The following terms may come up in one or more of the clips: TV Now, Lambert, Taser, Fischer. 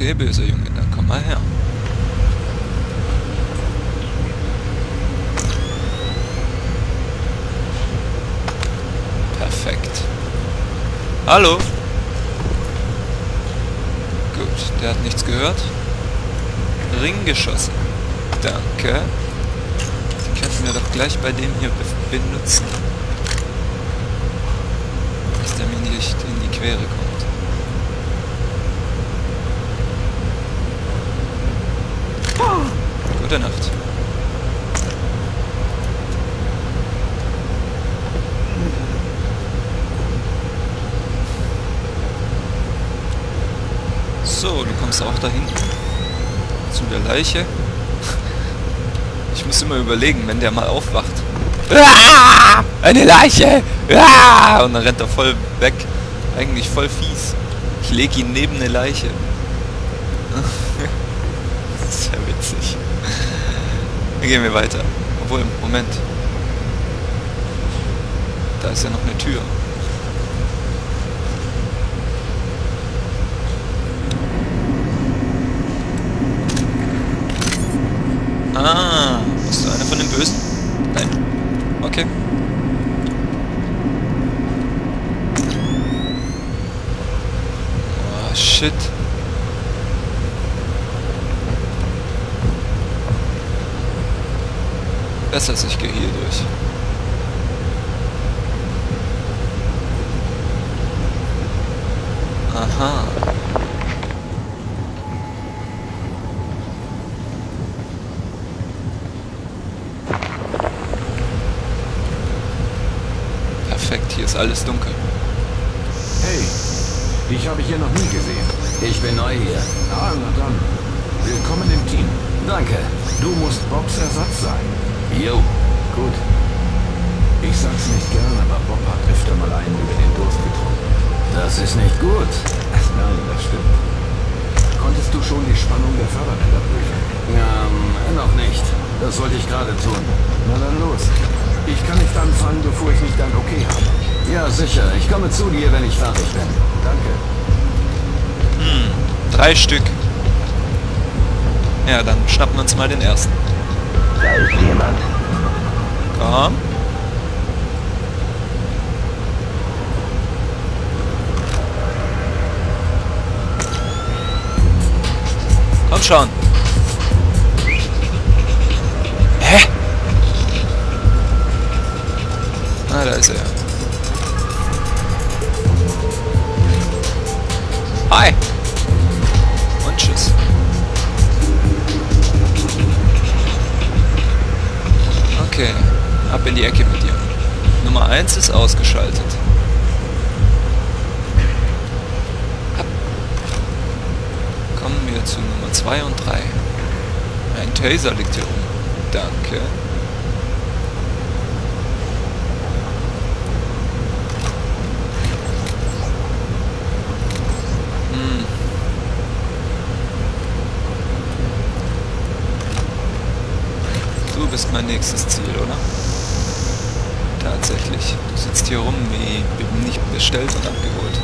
Okay, böser Junge, dann komm mal her. Perfekt. Hallo? Gut, der hat nichts gehört. Ring geschossen. Danke. Die könnten wir doch gleich bei dem hier benutzen. Dass der mir nicht in die Quere kommt. Gute Nacht. So, du kommst auch dahin. Zu der Leiche. Ich muss immer überlegen, wenn der mal aufwacht. Ah, eine Leiche! Ah, und dann rennt er voll weg. Eigentlich voll fies. Ich lege ihn neben eine Leiche. Das ist ja witzig. Dann gehen wir weiter. Obwohl, Moment. Da ist ja noch eine Tür. Ah, bist du einer von den Bösen? Nein. Okay. Oh, shit. Besser ist, ich gehe hier durch. Aha. Perfekt, hier ist alles dunkel. Hey, dich habe ich hier noch nie gesehen. Ich bin neu hier. Ah, na dann. Willkommen im Team. Danke. Du musst Bobs Ersatz sein. Jo, gut. Ich sag's nicht gern, aber Bob hat öfter mal einen über den Durst getrunken. Das ist nicht gut. Nein, das stimmt. Konntest du schon die Spannung der Förderbänder prüfen? Noch nicht. Das sollte ich gerade tun. Na dann los. Ich kann nicht anfangen, bevor ich nicht dein Okay habe. Ja, sicher. Ich komme zu dir, wenn ich fertig bin. Danke. 3 Stück. Ja, dann schnappen wir uns mal den ersten. Da ist jemand. Komm. Komm schon. Hä? Ah, da ist er. Hi. Und tschüss. Okay, ab in die Ecke mit dir. Nummer 1 ist ausgeschaltet. Ab. Kommen wir zu Nummer 2 und 3. Ein Taser liegt hier oben. Danke. Ist mein nächstes Ziel, oder? Tatsächlich. Du sitzt hier rum wie nicht bestellt und abgeholt.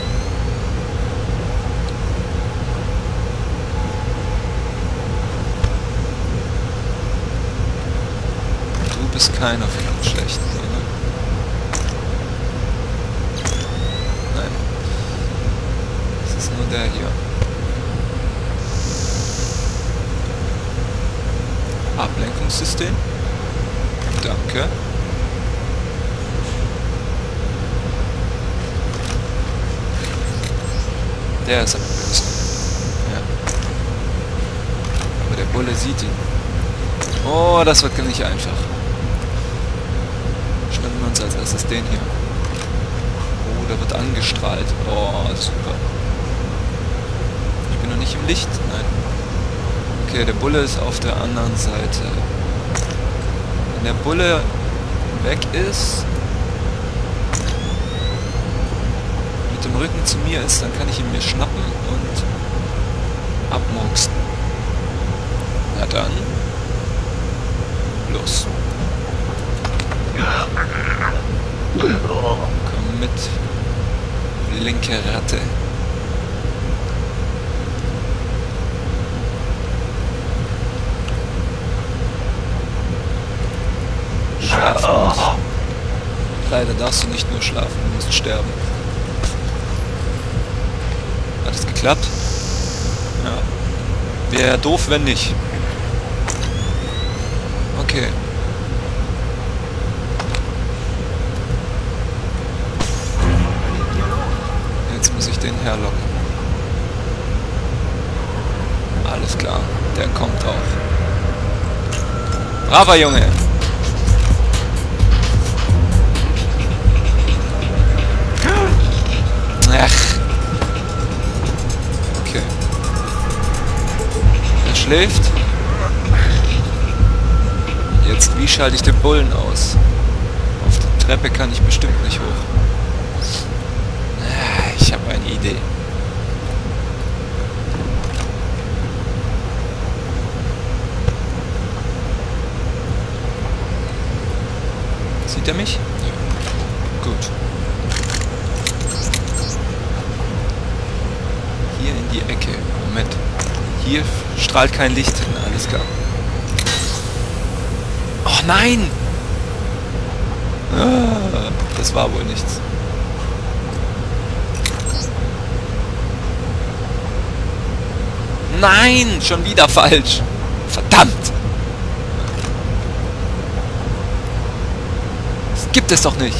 Du bist keiner von den Schlechten, oder? Nein. Das ist nur der hier. Ablenkungssystem? Danke. Der ist aber böse. Ja. Aber der Bulle sieht ihn. Oh, das wird gar nicht einfach. Schnappen wir uns als erstes den hier. Oh, der wird angestrahlt. Oh, super. Ich bin noch nicht im Licht. Nein. Okay, der Bulle ist auf der anderen Seite. Wenn der Bulle weg ist, mit dem Rücken zu mir ist, dann kann ich ihn mir schnappen und abmurksen. Na dann, los. Komm mit, linke Ratte. Oh. Leider darfst du nicht nur schlafen, du musst sterben. Hat es geklappt? Ja. Wäre doof, wenn nicht. Okay. Jetzt muss ich den herlocken. Alles klar, der kommt auch. Braver Junge! Okay. Er schläft. Jetzt, wie schalte ich den Bullen aus? Auf die Treppe kann ich bestimmt nicht hoch. Ich habe eine Idee. Sieht er mich? Ja. Gut. Hier in die Ecke. Moment. Hier strahlt kein Licht hin. Alles klar. Oh nein! Ah, das war wohl nichts. Nein! Schon wieder falsch! Verdammt! Das gibt es doch nicht!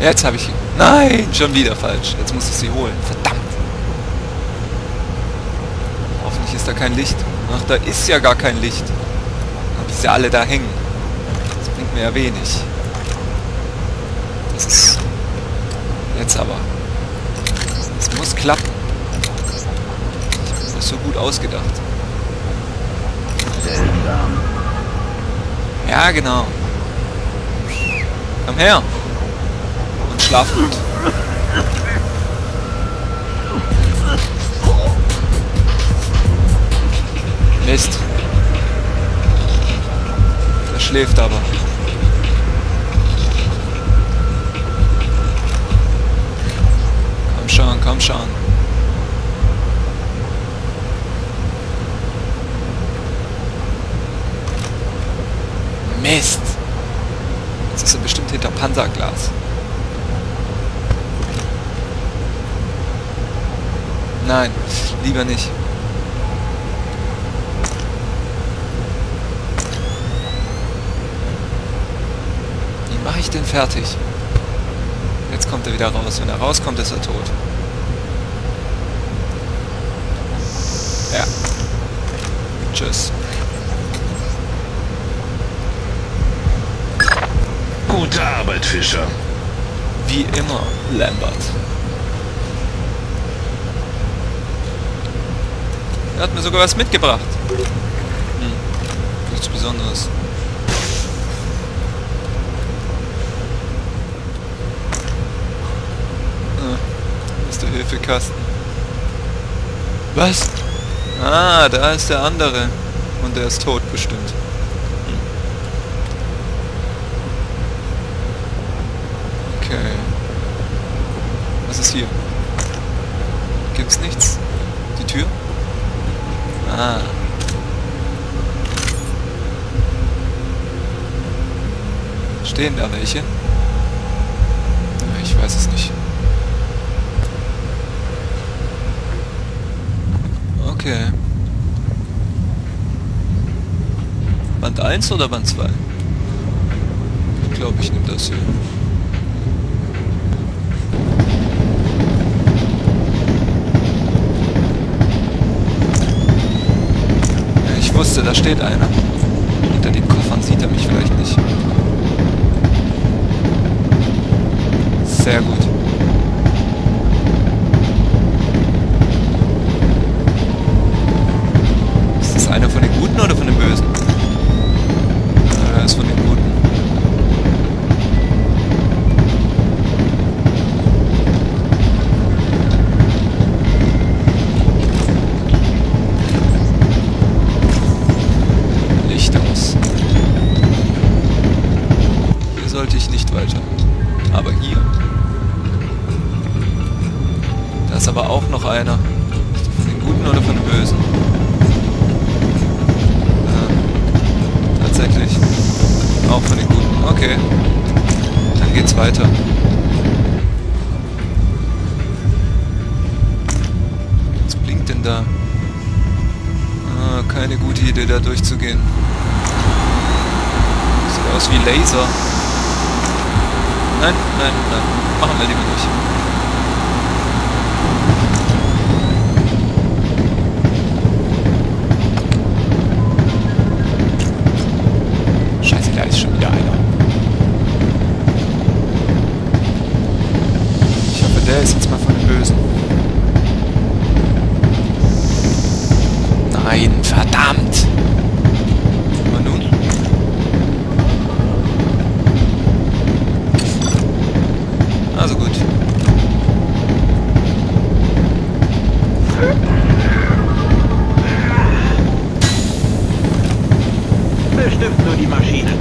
Jetzt habe ich... Nein! Schon wieder falsch! Jetzt muss ich sie holen! Verdammt! Hoffentlich ist da kein Licht. Ach, da ist ja gar kein Licht. Dann ist ja alle da hängen. Das bringt mir ja wenig. Das ist... Jetzt aber. Das muss klappen. So gut ausgedacht. Seltsam. Ja, genau. Komm her. Und schlaf gut. Mist. Der schläft aber. Komm schon, komm schon. Mist! Jetzt ist er bestimmt hinter Panzerglas. Nein, lieber nicht. Wie mache ich den fertig? Jetzt kommt er wieder raus. Wenn er rauskommt, ist er tot. Ja. Tschüss. Gute Arbeit, Fischer. Wie immer, Lambert. Er hat mir sogar was mitgebracht. Nichts Besonderes. Ist der Hilfekasten. Was? Ah, da ist der andere. Und der ist tot bestimmt. Was ist hier? Gibt's nichts? Die Tür? Ah. Stehen da welche? Ich weiß es nicht. Okay. Band 1 oder Band 2? Ich glaube, ich nehme das hier. Ich wusste, da steht einer. Hinter den Koffern sieht er mich vielleicht nicht. Sehr gut. Ist das einer von den Guten oder von den Bösen? Ja, der ist von den Guten. Sollte ich nicht weiter. Aber hier geht's weiter. Was blinkt denn da? Ah, keine gute Idee, da durchzugehen. Sieht aus wie Laser. Nein, nein, nein. Machen wir lieber nicht.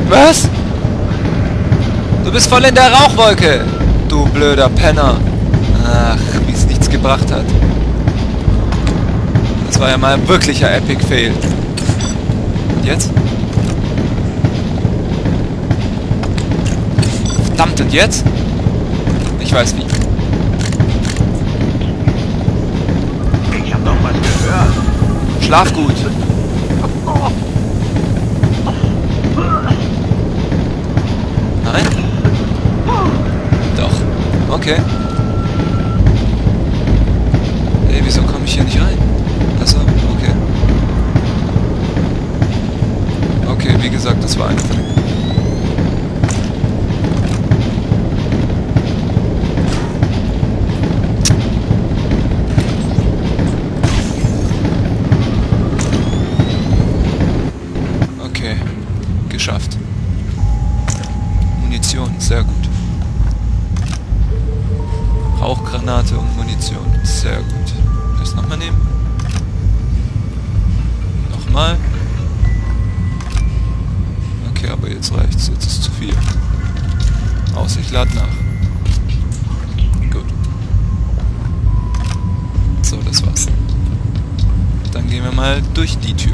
Was? Du bist voll in der Rauchwolke, du blöder Penner. Ach, wie es nichts gebracht hat. Das war ja mal ein wirklicher Epic Fail. Und jetzt? Verdammt, und jetzt? Ich weiß nicht. Ich hab noch was gehört. Schlaf gut. Okay. Ey, wieso komme ich hier nicht rein? Achso, okay. Okay, wie gesagt, das war einfach. Okay, geschafft. Munition, sehr gut. Rauchgranate und Munition. Sehr gut. Das nochmal nehmen. Nochmal. Okay, aber jetzt reicht's. Jetzt ist zu viel. Außer ich lade nach. Gut. So, das war's. Dann gehen wir mal durch die Tür.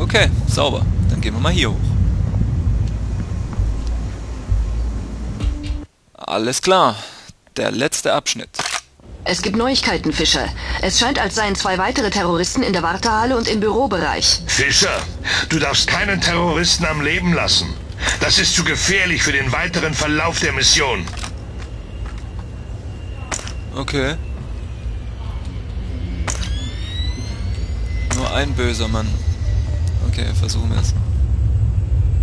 Okay, sauber. Dann gehen wir mal hier hoch. Alles klar. Der letzte Abschnitt. Es gibt Neuigkeiten, Fischer. Es scheint, als seien zwei weitere Terroristen in der Wartehalle und im Bürobereich. Fischer, du darfst keinen Terroristen am Leben lassen. Das ist zu gefährlich für den weiteren Verlauf der Mission. Okay. Nur ein böser Mann. Okay, versuchen wir es.